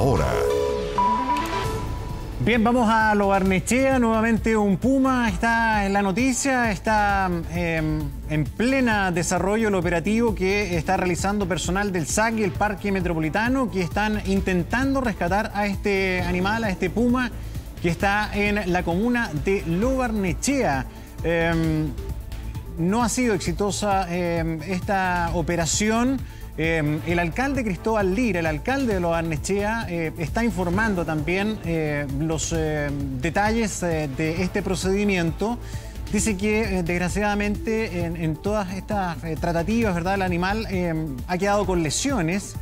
hora. Bien, vamos a Lo Barnechea, nuevamente un puma, está en la noticia, está en pleno desarrollo el operativo que está realizando personal del SAG y el Parque Metropolitano, que están intentando rescatar a este animal, a este puma, que está en la comuna de Lo Barnechea. No ha sido exitosa esta operación. El alcalde Cristóbal Lira, el alcalde de Lo Barnechea, está informando también los detalles de este procedimiento. Dice que desgraciadamente en todas estas tratativas, ¿verdad?, el animal ha quedado con lesiones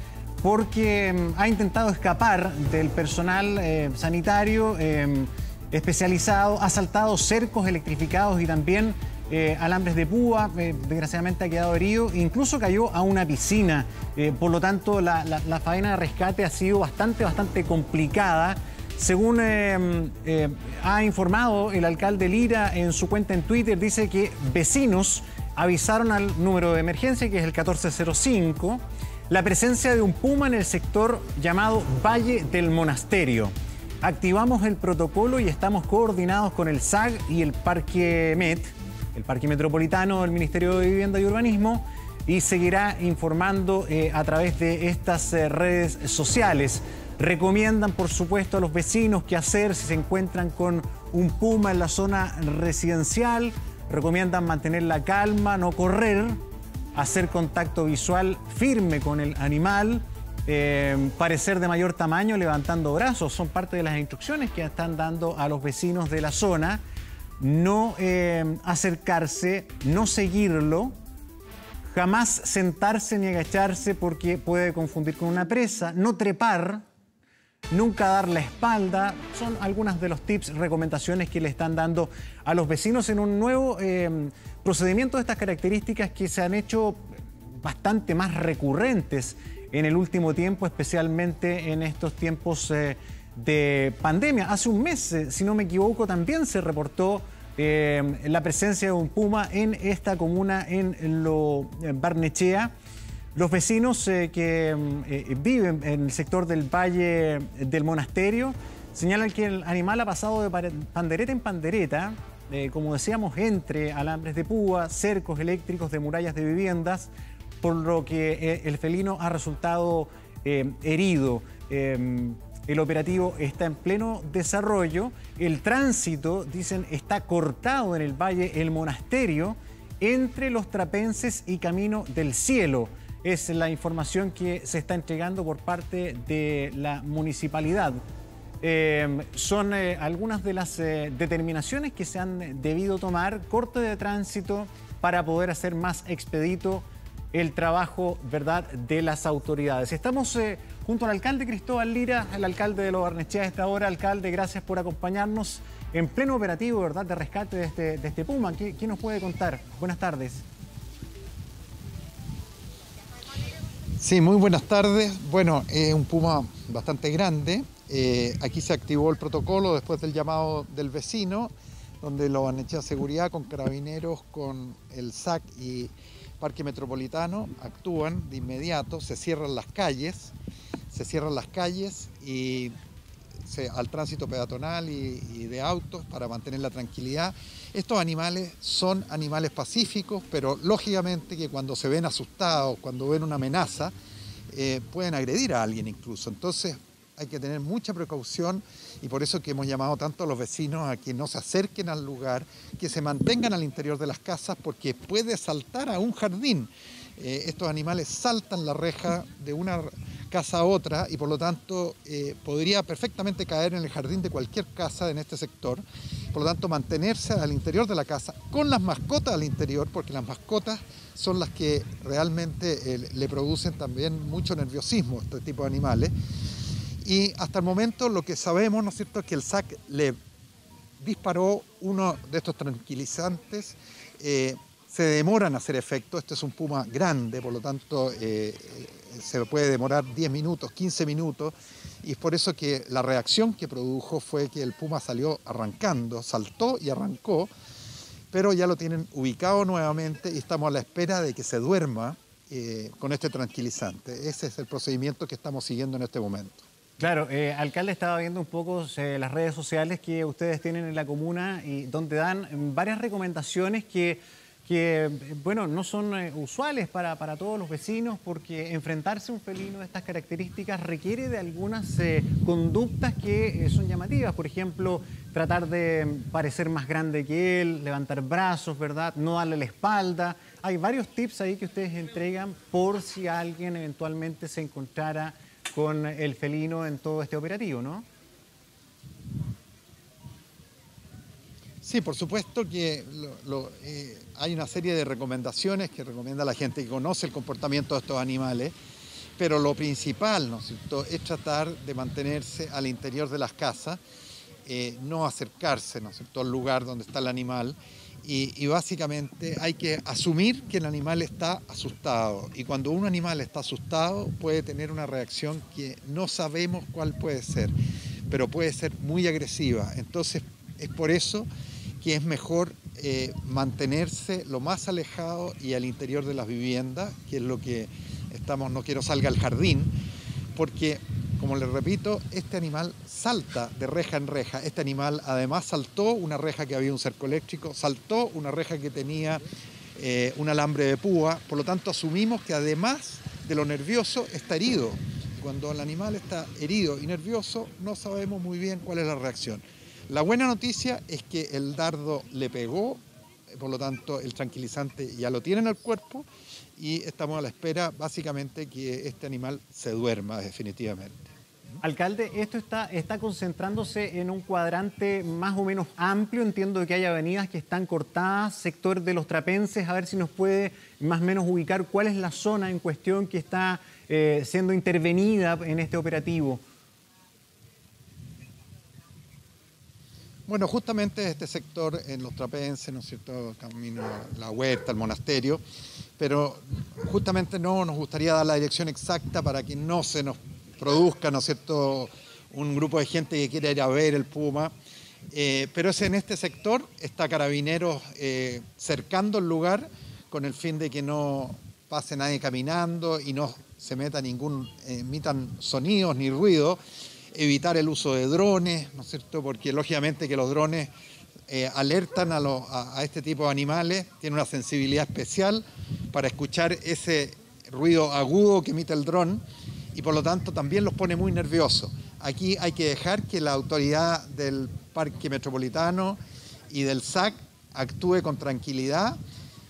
porque ha intentado escapar del personal sanitario especializado, ha saltado cercos electrificados y también alambres de púa, desgraciadamente ha quedado herido, incluso cayó a una piscina. Por lo tanto, la faena de rescate ha sido bastante complicada. Según ha informado el alcalde Lira en su cuenta en Twitter, dice que vecinos avisaron al número de emergencia, que es el 1405, la presencia de un puma en el sector llamado Valle del Monasterio. Activamos el protocolo y estamos coordinados con el SAG y el Parque Met, el Parque Metropolitano, el Ministerio de Vivienda y Urbanismo, y seguirá informando a través de estas redes sociales. Recomiendan, por supuesto, a los vecinos qué hacer si se encuentran con un puma en la zona residencial. Recomiendan mantener la calma, no correr, hacer contacto visual firme con el animal, parecer de mayor tamaño levantando brazos. Son parte de las instrucciones que están dando a los vecinos de la zona. No acercarse, no seguirlo, jamás sentarse ni agacharse porque puede confundir con una presa, no trepar, nunca dar la espalda. Son algunas de los tips, recomendaciones que le están dando a los vecinos en un nuevo procedimiento de estas características que se han hecho bastante más recurrentes en el último tiempo, especialmente en estos tiempos de pandemia. Hace un mes, si no me equivoco, también se reportó la presencia de un puma en esta comuna, en Lo Barnechea. Los vecinos que viven en el sector del Valle del Monasterio señalan que el animal ha pasado de pandereta en pandereta, como decíamos, entre alambres de púa, cercos eléctricos de murallas de viviendas, por lo que el felino ha resultado herido. El operativo está en pleno desarrollo. El tránsito, dicen, está cortado en el Valle El Monasterio entre Los Trapenses y Camino del Cielo. Es la información que se está entregando por parte de la municipalidad. Son algunas de las determinaciones que se han debido tomar. Corte de tránsito para poder hacer más expedito el trabajo, ¿verdad?, de las autoridades. Estamos junto al alcalde Cristóbal Lira, el alcalde de Lo Barnechea a esta hora. Alcalde, gracias por acompañarnos en pleno operativo, ¿verdad?, de rescate de este puma. ¿Qué nos puede contar? Buenas tardes. Sí, muy buenas tardes. Bueno, es un puma bastante grande. Aquí se activó el protocolo después del llamado del vecino, donde Lo Barnechea Seguridad con Carabineros, con el SAC y Parque Metropolitano actúan de inmediato, se cierran las calles y al tránsito peatonal y de autos para mantener la tranquilidad. Estos animales son animales pacíficos, pero lógicamente que cuando se ven asustados, cuando ven una amenaza, pueden agredir a alguien incluso. Entonces hay que tener mucha precaución y por eso que hemos llamado tanto a los vecinos a que no se acerquen al lugar, que se mantengan al interior de las casas porque puede saltar a un jardín. Estos animales saltan la reja de una casa a otra y por lo tanto podría perfectamente caer en el jardín de cualquier casa en este sector. Por lo tanto, mantenerse al interior de la casa con las mascotas al interior, porque las mascotas son las que realmente le producen también mucho nerviosismo a este tipo de animales. Y hasta el momento lo que sabemos, ¿no es cierto?, es que el SAC le disparó uno de estos tranquilizantes. Se demoran a hacer efecto. Este es un puma grande, por lo tanto se puede demorar 10 minutos, 15 minutos. Y es por eso que la reacción que produjo fue que el puma salió arrancando, saltó y arrancó. Pero ya lo tienen ubicado nuevamente y estamos a la espera de que se duerma con este tranquilizante. Ese es el procedimiento que estamos siguiendo en este momento. Claro, alcalde, estaba viendo un poco las redes sociales que ustedes tienen en la comuna y donde dan varias recomendaciones que bueno, no son usuales para todos los vecinos, porque enfrentarse a un felino de estas características requiere de algunas conductas que son llamativas. Por ejemplo, tratar de parecer más grande que él, levantar brazos, ¿verdad? No darle la espalda. Hay varios tips ahí que ustedes entregan por si alguien eventualmente se encontrara con el felino en todo este operativo, ¿no? Sí, por supuesto que hay una serie de recomendaciones que recomienda la gente que conoce el comportamiento de estos animales, pero lo principal, ¿no es cierto?, es tratar de mantenerse al interior de las casas, no acercarse, ¿no es cierto?, al lugar donde está el animal, y básicamente hay que asumir que el animal está asustado, y cuando un animal está asustado puede tener una reacción que no sabemos cuál puede ser, pero puede ser muy agresiva. Entonces, es por eso que es mejor mantenerse lo más alejado y al interior de las viviendas, que es lo que estamos, no quiero salga al jardín, porque, como les repito, este animal salta de reja en reja. Este animal además saltó una reja que había un cerco eléctrico, saltó una reja que tenía un alambre de púa, por lo tanto asumimos que además de lo nervioso está herido. Cuando el animal está herido y nervioso no sabemos muy bien cuál es la reacción. La buena noticia es que el dardo le pegó, por lo tanto el tranquilizante ya lo tiene en el cuerpo y estamos a la espera básicamente que este animal se duerma definitivamente. Alcalde, esto está concentrándose en un cuadrante más o menos amplio. Entiendo que hay avenidas que están cortadas, sector de Los Trapenses. A ver si nos puede más o menos ubicar cuál es la zona en cuestión que está siendo intervenida en este operativo. Bueno, justamente este sector en Los Trapenses, ¿no es cierto?, camino a la huerta, al monasterio, pero justamente no nos gustaría dar la dirección exacta para que no se nos produzca, ¿no es cierto?, un grupo de gente que quiera ir a ver el puma, pero es en este sector, está Carabineros cercando el lugar con el fin de que no pase nadie caminando y no se meta ningún, emitan sonidos ni ruido. Evitar el uso de drones, ¿no es cierto?, porque lógicamente que los drones alertan a este tipo de animales, tienen una sensibilidad especial para escuchar ese ruido agudo que emite el dron y por lo tanto también los pone muy nerviosos. Aquí hay que dejar que la autoridad del Parque Metropolitano y del SAG actúe con tranquilidad,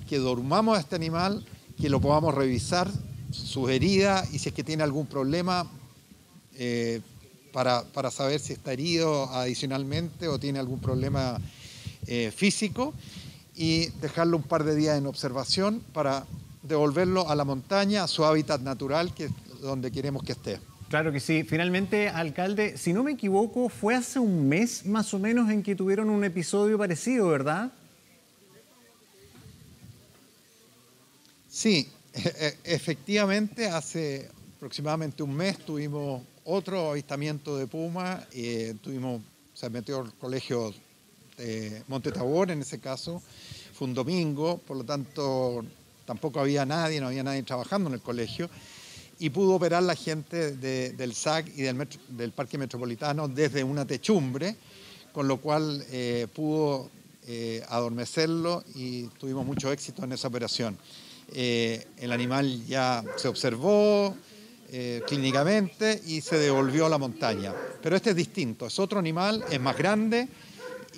que durmamos a este animal, que lo podamos revisar, sus heridas y si es que tiene algún problema, para saber si está herido adicionalmente o tiene algún problema físico, y dejarlo un par de días en observación para devolverlo a la montaña, a su hábitat natural, que es donde queremos que esté. Claro que sí. Finalmente, alcalde, si no me equivoco, fue hace un mes más o menos en que tuvieron un episodio parecido, ¿verdad? Sí, efectivamente, hace aproximadamente un mes tuvimos otro avistamiento de puma, se metió el colegio de Monte Tabor en ese caso, fue un domingo, por lo tanto tampoco había nadie, no había nadie trabajando en el colegio, y pudo operar la gente del SAG y del Parque Metropolitano desde una techumbre, con lo cual pudo adormecerlo y tuvimos mucho éxito en esa operación. El animal ya se observó, clínicamente, y se devolvió a la montaña. Pero este es distinto, es otro animal, es más grande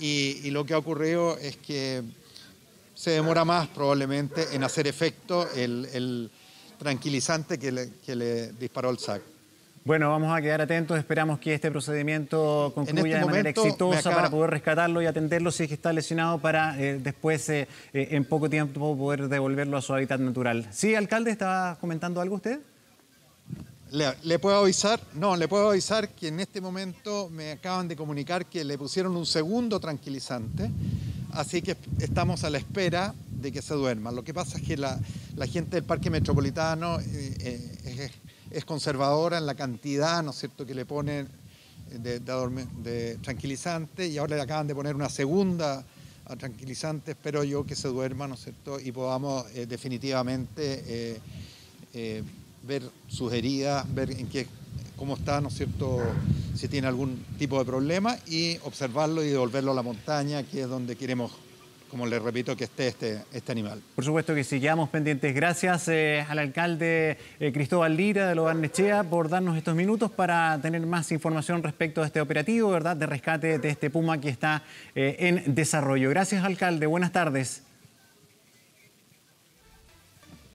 y lo que ha ocurrido es que se demora más probablemente en hacer efecto el tranquilizante que le disparó el SAC. Bueno, vamos a quedar atentos, esperamos que este procedimiento concluya de manera exitosa para poder rescatarlo y atenderlo si es que está lesionado, para después en poco tiempo poder devolverlo a su hábitat natural. ¿Sí, alcalde, estaba comentando algo usted? ¿Le puedo avisar? No, le puedo avisar que en este momento me acaban de comunicar que le pusieron un segundo tranquilizante, así que estamos a la espera de que se duerma. Lo que pasa es que la gente del Parque Metropolitano es conservadora en la cantidad, ¿no es cierto?, que le ponen de tranquilizante, y ahora le acaban de poner una segunda a tranquilizante. Espero yo que se duerma, ¿no es cierto?, y podamos definitivamente ver sus heridas, ver en qué cómo está, ¿no es cierto?, si tiene algún tipo de problema, y observarlo y devolverlo a la montaña, que es donde queremos, como les repito, que esté este animal. Por supuesto que sí, quedamos pendientes. Gracias al alcalde Cristóbal Lira de Lo Barnechea por darnos estos minutos para tener más información respecto a este operativo, ¿verdad?, de rescate de este puma que está en desarrollo. Gracias, alcalde. Buenas tardes.